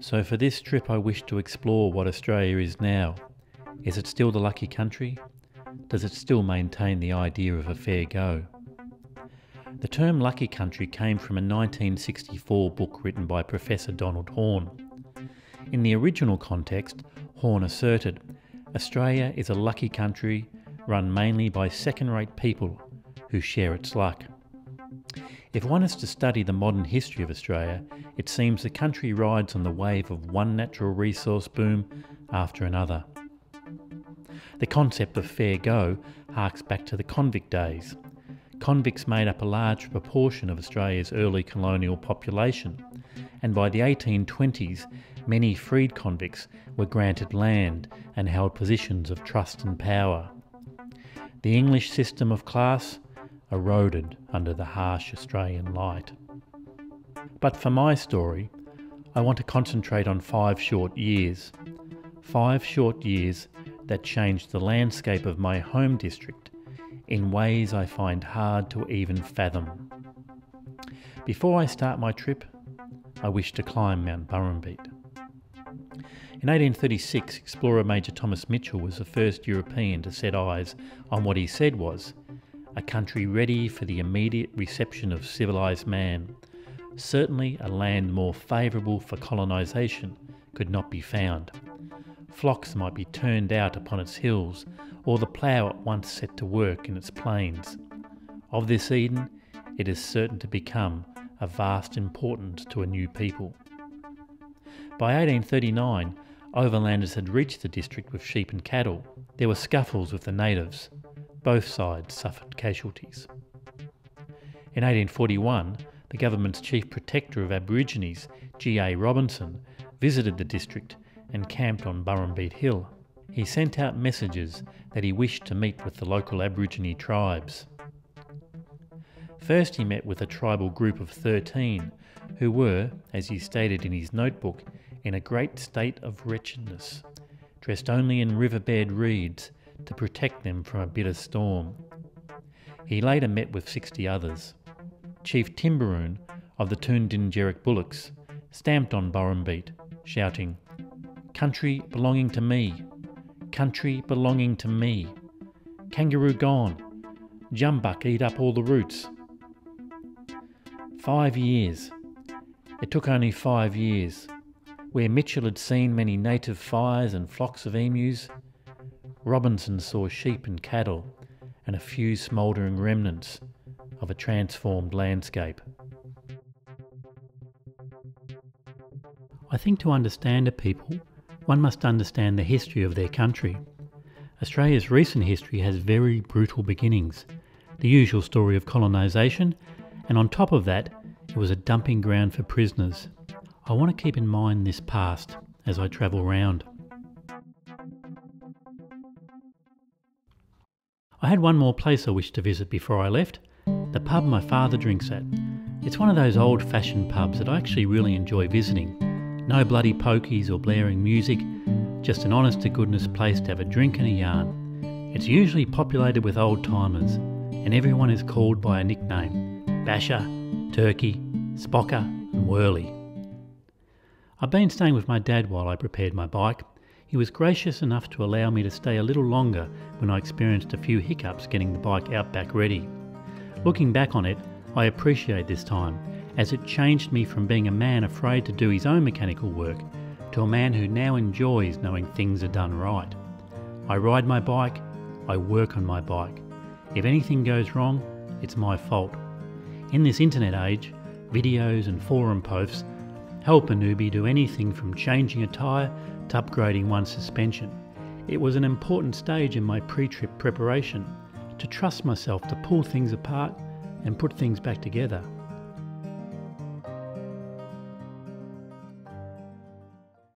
So for this trip I wish to explore what Australia is now. Is it still the lucky country? Does it still maintain the idea of a fair go? The term lucky country came from a 1964 book written by Professor Donald Horne. In the original context, Horne asserted, Australia is a lucky country run mainly by second-rate people who share its luck. If one is to study the modern history of Australia, it seems the country rides on the wave of one natural resource boom after another. The concept of fair go harks back to the convict days. Convicts made up a large proportion of Australia's early colonial population, and by the 1820s, many freed convicts were granted land and held positions of trust and power. The English system of class eroded under the harsh Australian light. But for my story, I want to concentrate on 5 short years. 5 short years that changed the landscape of my home district in ways I find hard to even fathom. Before I start my trip, I wish to climb Mount Burrumbeet. In 1836, explorer Major Thomas Mitchell was the first European to set eyes on what he said was a country ready for the immediate reception of civilised man. Certainly a land more favourable for colonisation could not be found. Flocks might be turned out upon its hills, or the plough at once set to work in its plains. Of this Eden, it is certain to become of vast importance to a new people. By 1839, overlanders had reached the district with sheep and cattle. There were scuffles with the natives. Both sides suffered casualties. In 1841, the government's chief protector of Aborigines, G.A. Robinson, visited the district and camped on Burrumbeet Hill. He sent out messages that he wished to meet with the local Aborigine tribes. First he met with a tribal group of 13, who were, as he stated in his notebook, in a great state of wretchedness, dressed only in riverbed reeds to protect them from a bitter storm. He later met with 60 others. Chief Timberoon of the Toon Dinjeric Bullocks stamped on Burrumbeet, shouting, "Country belonging to me! Country belonging to me! Kangaroo gone! Jumbuck eat up all the roots!" 5 years. It took only 5 years. Where Mitchell had seen many native fires and flocks of emus, Robinson saw sheep and cattle and a few smouldering remnants of a transformed landscape. I think to understand a people, one must understand the history of their country. Australia's recent history has very brutal beginnings, the usual story of colonisation, and on top of that, it was a dumping ground for prisoners. I want to keep in mind this past as I travel round. I had one more place I wished to visit before I left, the pub my father drinks at. It's one of those old-fashioned pubs that I actually really enjoy visiting. No bloody pokies or blaring music, just an honest-to-goodness place to have a drink and a yarn. It's usually populated with old-timers, and everyone is called by a nickname, Basher, Turkey, Spocker and Whirly. I've been staying with my dad while I prepared my bike. He was gracious enough to allow me to stay a little longer when I experienced a few hiccups getting the bike out back ready. Looking back on it, I appreciate this time, as it changed me from being a man afraid to do his own mechanical work to a man who now enjoys knowing things are done right. I ride my bike, I work on my bike. If anything goes wrong, it's my fault. In this internet age, videos and forum posts help a newbie do anything from changing a tyre to upgrading one's suspension. It was an important stage in my pre-trip preparation, to trust myself to pull things apart and put things back together.